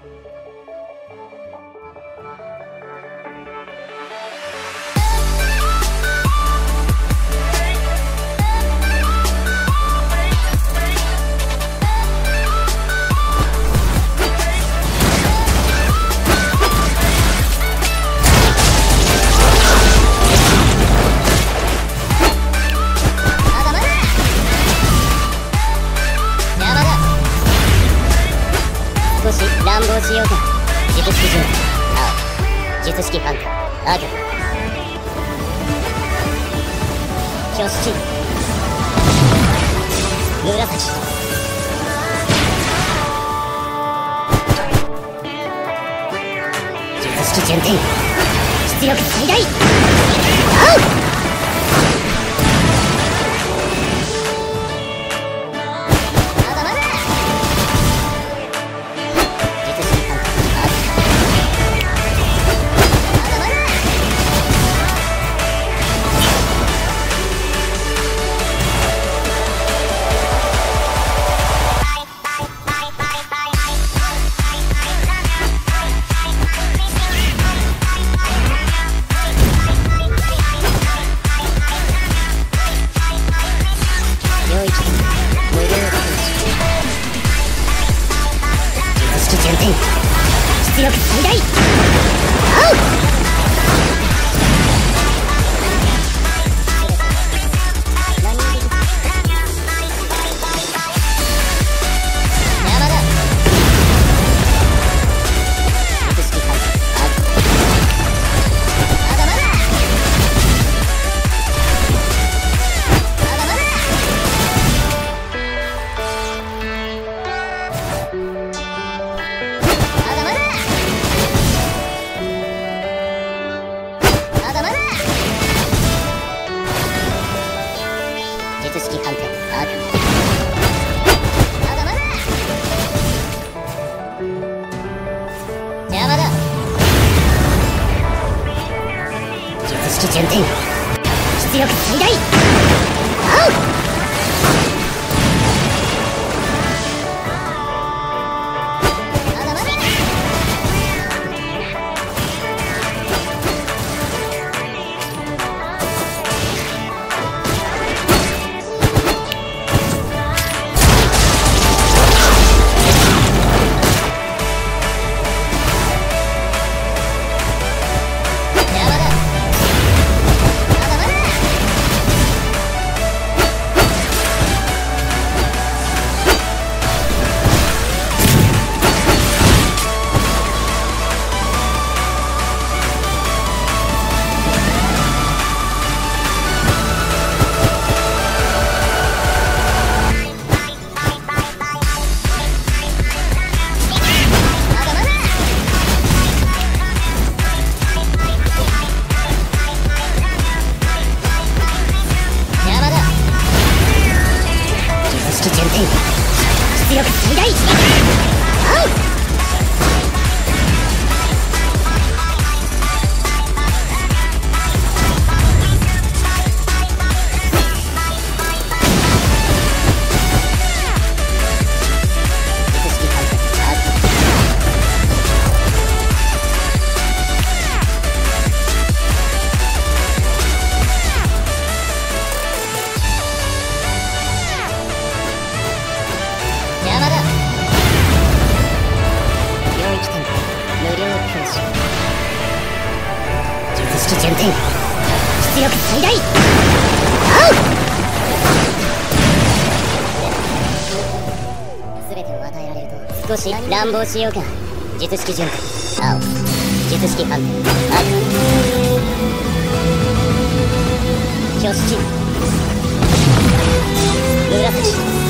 乱暴しようか。術式準備、青術式反対、赤挙式紫。術式順天、出力最大、青。出力最大、青。術式順天、出力最大、青。出力最大、青。出力最大、青。全てを与えられると少し乱暴しようか。術式準備、青術式反転、赤挙式紫。